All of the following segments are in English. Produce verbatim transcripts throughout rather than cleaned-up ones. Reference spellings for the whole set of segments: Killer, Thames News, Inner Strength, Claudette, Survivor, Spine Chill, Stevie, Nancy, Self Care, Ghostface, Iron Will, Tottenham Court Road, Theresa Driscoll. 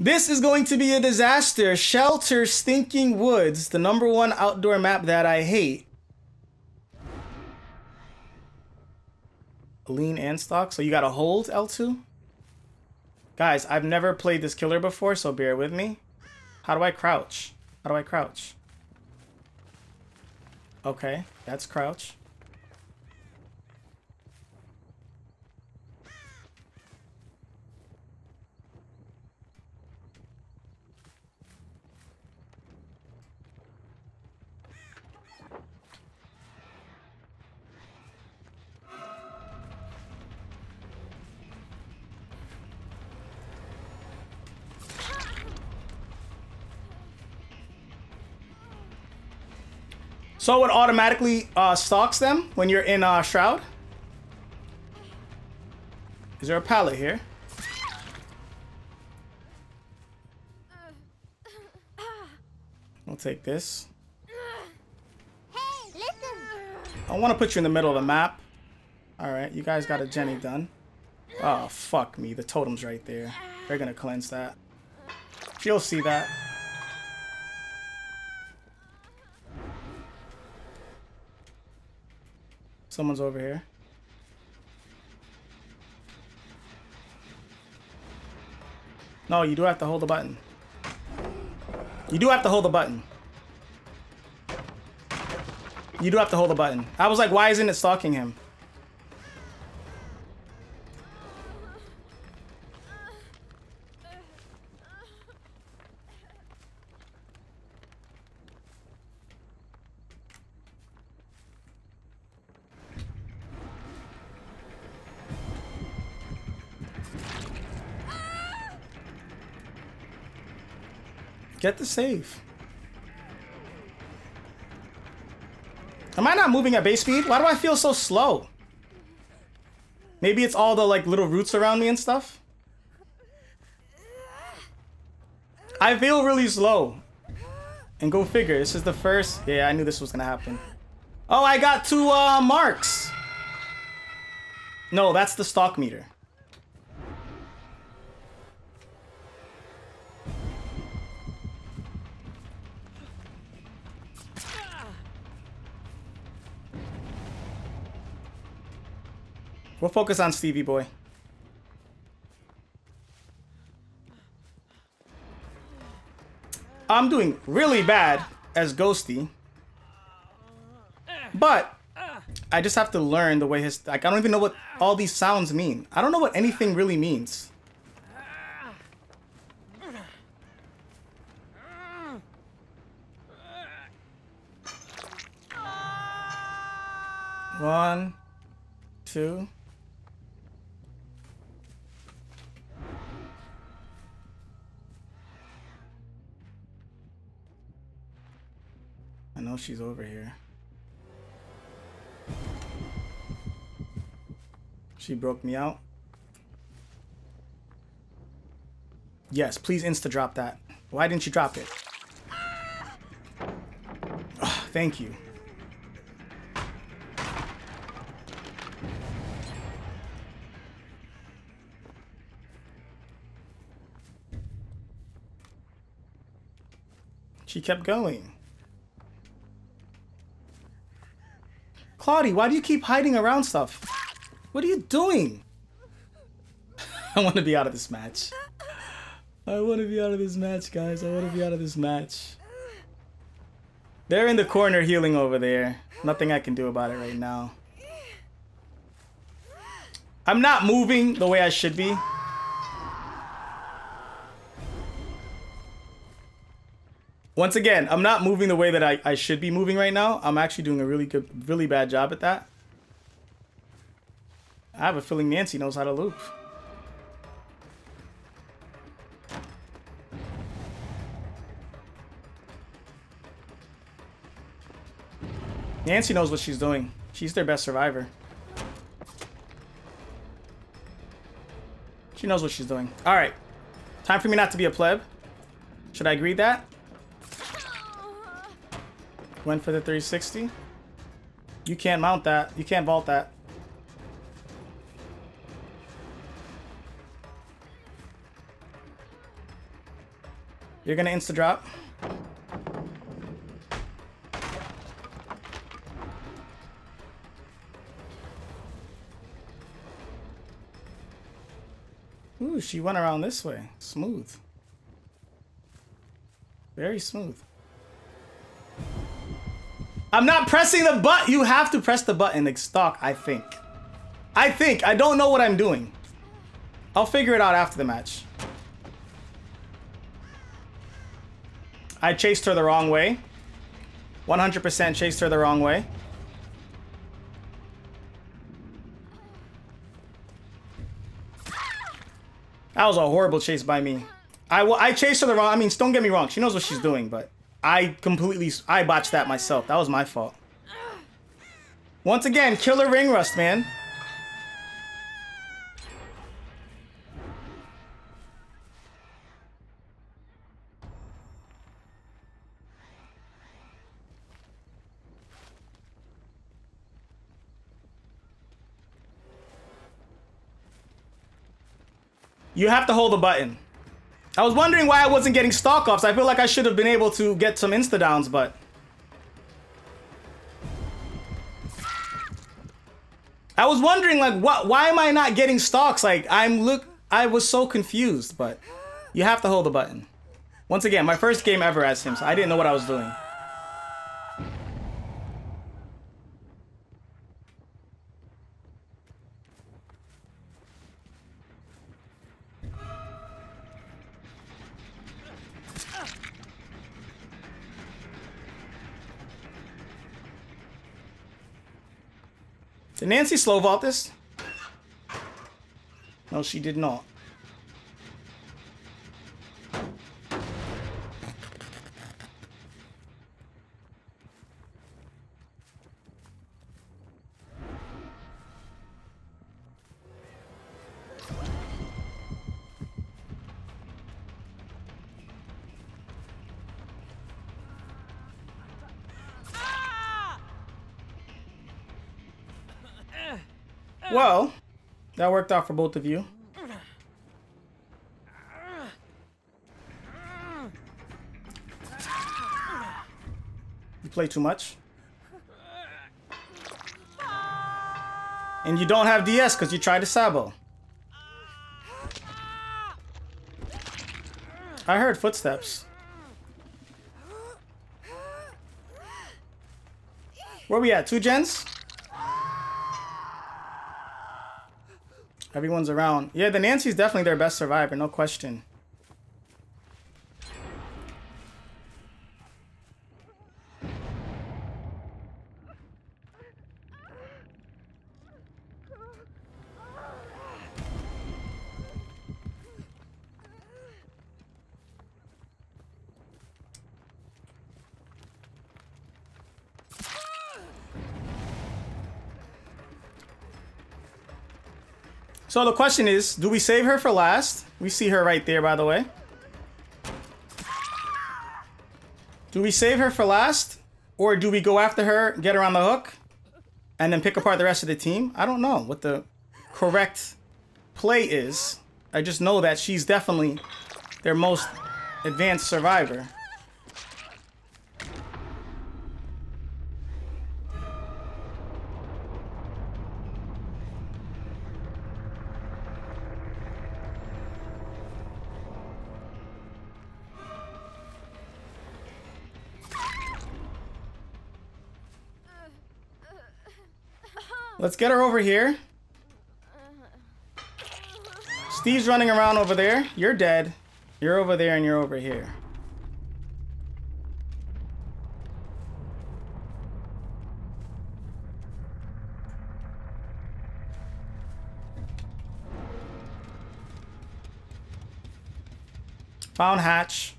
This is going to be a disaster. Shelter Stinking Woods, the number one outdoor map that I hate. Lean and stock, so you gotta hold L two. Guys, I've never played this killer before, so bear with me. How do I crouch? How do I crouch? Okay, that's crouch. So it automatically uh, stalks them when you're in uh, Shroud. Is there a pallet here? I'll take this. Hey, listen. I want to put you in the middle of the map. All right, you guys got a Jenny done. Oh, fuck me. The totem's right there. They're going to cleanse that. You'll see that. Someone's over here. No, you do have to hold the button. You do have to hold the button. You do have to hold the button. I was like, why isn't it stalking him? Get the save. Am I not moving at base speed? Why do I feel so slow? Maybe it's all the like little roots around me and stuff. I feel really slow. And go figure, this is the first. Yeah, I knew this was gonna happen. Oh, I got two uh, marks. No, that's the stock meter. We'll focus on Stevie boy. I'm doing really bad as Ghosty. But I just have to learn the way his... Like, I don't even know what all these sounds mean. I don't know what anything really means. One, two... I know she's over here. She broke me out. Yes, please insta-drop that. Why didn't you drop it? Oh, thank you. She kept going. Claudie, why do you keep hiding around stuff? What are you doing? I want to be out of this match. I want to be out of this match, guys. I want to be out of this match. They're in the corner healing over there. Nothing I can do about it right now. I'm not moving the way I should be. Once again, I'm not moving the way that I, I should be moving right now. I'm actually doing a really good, really bad job at that. I have a feeling Nancy knows how to loop. Nancy knows what she's doing. She's their best survivor. She knows what she's doing. All right. Time for me not to be a pleb. Should I greet that? Went for the three sixty. You can't mount that. You can't vault that. You're gonna insta drop. Ooh, she went around this way. Smooth. Very smooth. I'm not pressing the button. You have to press the button to stalk, I think. I think. I don't know what I'm doing. I'll figure it out after the match. I chased her the wrong way. one hundred percent chased her the wrong way. That was a horrible chase by me. I, I chased her the wrong... I mean, don't get me wrong. She knows what she's doing, but... I completely... I botched that myself. That was my fault. Once again, killer ring rust, man. You have to hold the button. I was wondering why I wasn't getting stalk-offs. I feel like I should have been able to get some insta-downs, but... I was wondering, like, what? Why am I not getting stalks? Like, I'm look... I was so confused, but... You have to hold the button. Once again, my first game ever as him, so I didn't know what I was doing. Did Nancy slow vault this? No, she did not. Well, that worked out for both of you. You play too much. And you don't have D S because you tried to sabo. I heard footsteps. Where we at? Two gens? Everyone's around. Yeah, the Nancy's definitely their best survivor, no question. So the question is, do we save her for last? We see her right there, by the way. Do we save her for last? Or do we go after her, get her on the hook, and then pick apart the rest of the team? I don't know what the correct play is. I just know that she's definitely their most advanced survivor. Let's get her over here. Steve's running around over there. You're dead. You're over there and you're over here. Found hatch.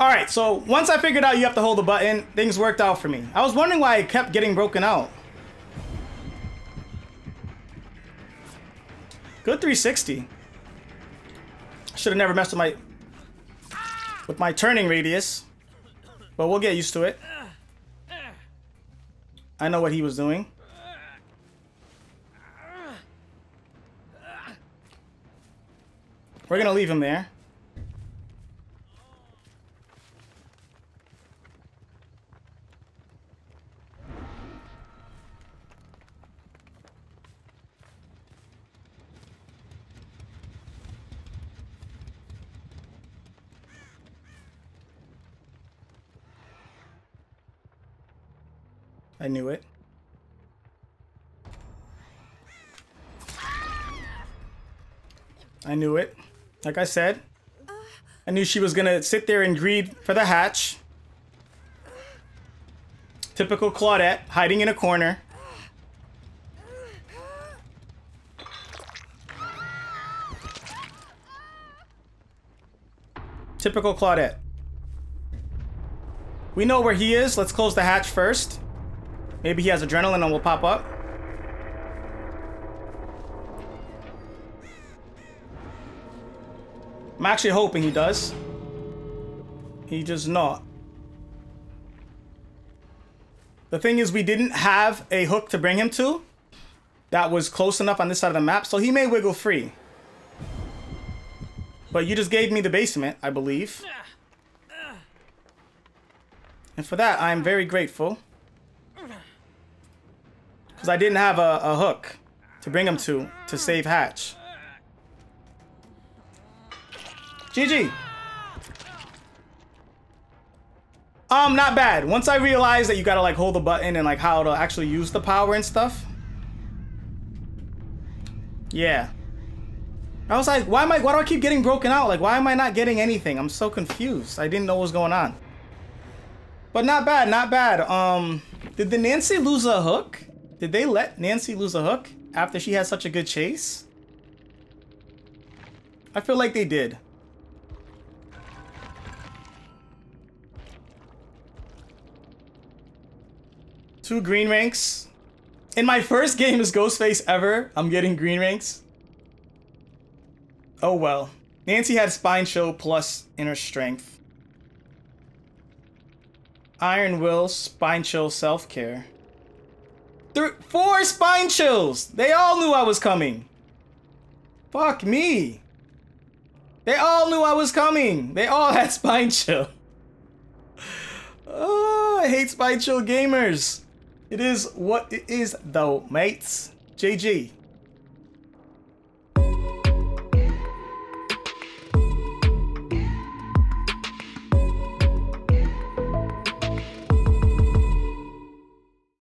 All right, so once I figured out you have to hold the button, things worked out for me. I was wondering why it kept getting broken out. Good three sixty. I should have never messed with my... with my turning radius, but we'll get used to it. I know what he was doing. We're gonna leave him there. I knew it. I knew it. Like I said, I knew she was gonna sit there and greed for the hatch. Typical Claudette, hiding in a corner. Typical Claudette. We know where he is. Let's close the hatch first. Maybe he has adrenaline and will pop up. I'm actually hoping he does. He does not. The thing is, we didn't have a hook to bring him to that was close enough on this side of the map, so he may wiggle free. But you just gave me the basement, I believe. And for that, I am very grateful. Because I didn't have a, a hook to bring him to, to save Hatch. G G! Um, not bad. Once I realized that you gotta like hold the button and like how to actually use the power and stuff. Yeah. I was like, why am I, why do I keep getting broken out? Like, why am I not getting anything? I'm so confused. I didn't know what was going on. But not bad, not bad. Um, did the Nancy lose a hook? Did they let Nancy lose a hook after she had such a good chase? I feel like they did. Two green ranks. In my first game as Ghostface ever, I'm getting green ranks. Oh well. Nancy had Spine Chill plus Inner Strength. Iron Will, Spine Chill, Self Care. Three, four Spine Chills! They all knew I was coming. Fuck me. They all knew I was coming. They all had Spine Chill. Oh, I hate Spine Chill gamers. It is what it is though, mates. G G.